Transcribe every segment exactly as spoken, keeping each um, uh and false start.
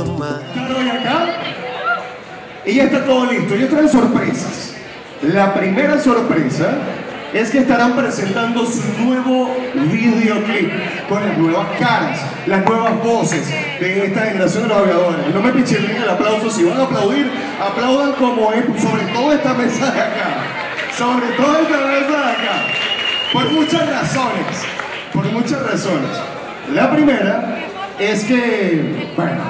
gustan más. Claro, y acá, y ya está todo listo. Ellos traen sorpresas. La primera sorpresa es que estarán presentando su nuevo videoclip con las nuevas caras, las nuevas voces de esta generación de los aviadores. No me pichileen el aplauso, si van a aplaudir, aplaudan como es, sobre todo esta mesa de acá, sobre todo esta mesa de acá, por muchas razones, por muchas razones. La primera es que, bueno,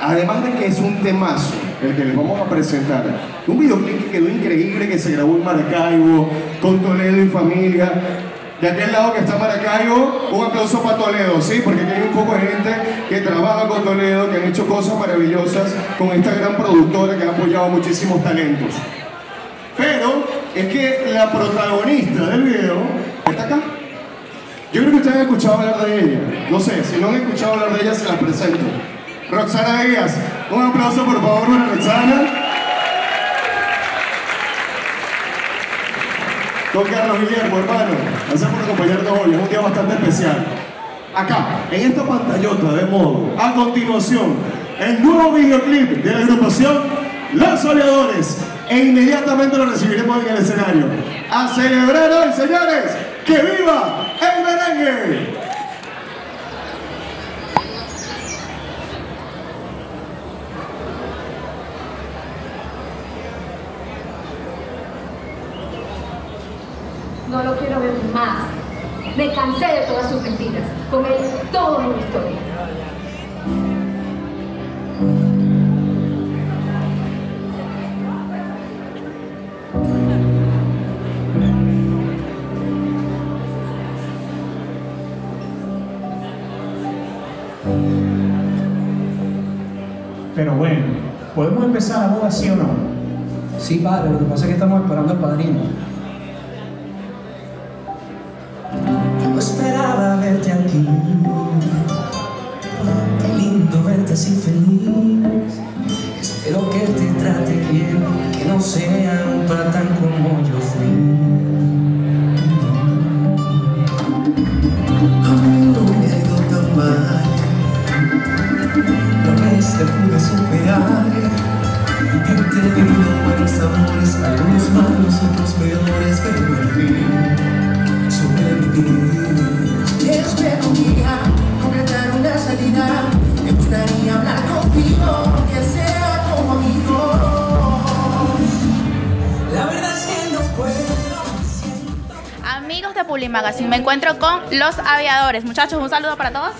además de que es un temazo el que les vamos a presentar, un videoclip que quedó increíble, que se grabó en Maracaibo, con Toledo y familia. De aquel lado que está Maracaibo, un aplauso para Toledo, ¿sí? Porque aquí hay un poco de gente que trabaja con Toledo, que han hecho cosas maravillosas con esta gran productora que ha apoyado muchísimos talentos. Pero es que la protagonista del video está acá. Yo creo que ustedes han escuchado hablar de ella. No sé, si no han escuchado hablar de ella, se las presento. Roxana Díaz, un aplauso por favor para Roxana. Don Carlos Guillermo, hermano, gracias por acompañarnos hoy, es un día bastante especial. Acá, en esta pantallota de modo, a continuación, el nuevo videoclip de la agrupación Los Aviadores, e inmediatamente lo recibiremos en el escenario. A celebrar hoy, señores, que viva el merengue. No lo quiero ver más. Me cansé de todas sus mentiras. Con él todo en mi historia. Pero bueno, ¿podemos empezar la boda, sí o no? Sí, padre, lo que pasa es que estamos esperando al padrino. Esperaba verte aquí, qué lindo verte así feliz. Espero que te trate bien, que no sea un patán como yo fui. No me ha ido tan mal, lo que se pude superar. He tenido buenos amores, algunos malos, otros peores, pero al fin quiero ser conmigo, concretar una salida. Me gustaría hablar contigo, que sea como amigos. La verdad es que no puedo. Amigos de Public Magazine, me encuentro con Los Aviadores. Muchachos, un saludo para todos.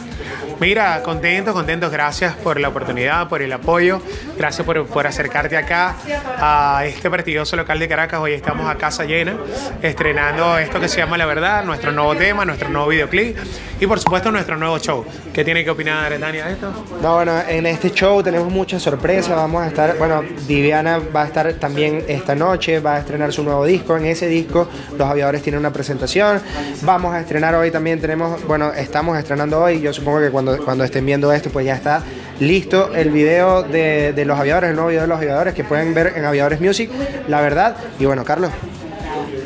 Mira, contentos, contentos. Gracias por la oportunidad, por el apoyo. Gracias por, por acercarte acá a este prestigioso local de Caracas. Hoy estamos a casa llena, estrenando esto que se llama La Verdad, nuestro nuevo tema, nuestro nuevo videoclip y, por supuesto, nuestro nuevo show. ¿Qué tiene que opinar, Dania, de esto? No, bueno, en este show tenemos muchas sorpresas. Vamos a estar, bueno, Diveana va a estar también esta noche, va a estrenar su nuevo disco. En ese disco, Los Aviadores tienen una presentación. Vamos a estrenar hoy también, tenemos, bueno, estamos estrenando hoy, yo supongo que cuando, cuando estén viendo esto pues ya está listo el video de, de Los Aviadores, el nuevo video de Los Aviadores que pueden ver en Aviadores Music, La Verdad. Y bueno, Carlos,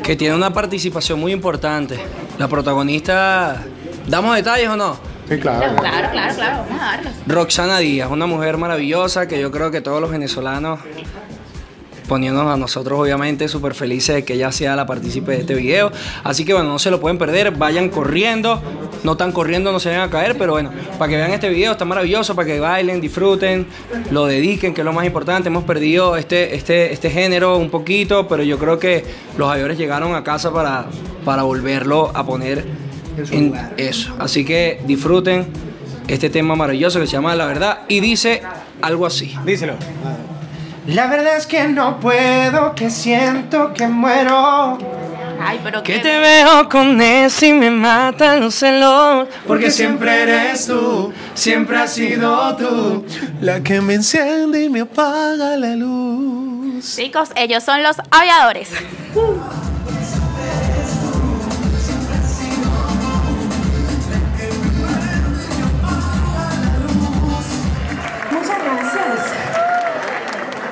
que tiene una participación muy importante, la protagonista, ¿damos detalles o no? Sí, claro. No, claro, claro, claro, vamos a darlos. Roxana Díaz, una mujer maravillosa que yo creo que todos los venezolanos, poniéndonos a nosotros obviamente súper felices de que ella sea la partícipe de este video. Así que bueno, no se lo pueden perder, vayan corriendo, no están corriendo, no se vayan a caer, pero bueno, para que vean este video, está maravilloso, para que bailen, disfruten, lo dediquen, que es lo más importante. Hemos perdido este, este, este género un poquito, pero yo creo que los aviadores llegaron a casa para, para volverlo a poner en eso. Así que disfruten este tema maravilloso que se llama La Verdad y dice algo así. Díselo. La verdad es que no puedo, que siento que muero. Ay, pero que te veo con ese y me matan los celos. Porque siempre eres tú, siempre has sido tú, la que me enciende y me apaga la luz. Chicos, ellos son Los Aviadores. Uh.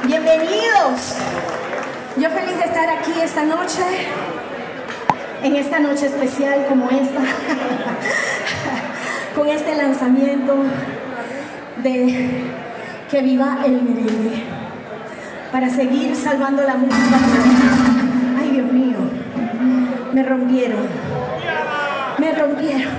Bienvenidos, yo feliz de estar aquí esta noche, en esta noche especial como esta, con este lanzamiento de que viva el merengue, para seguir salvando la música. Ay, Dios mío, me rompieron, me rompieron.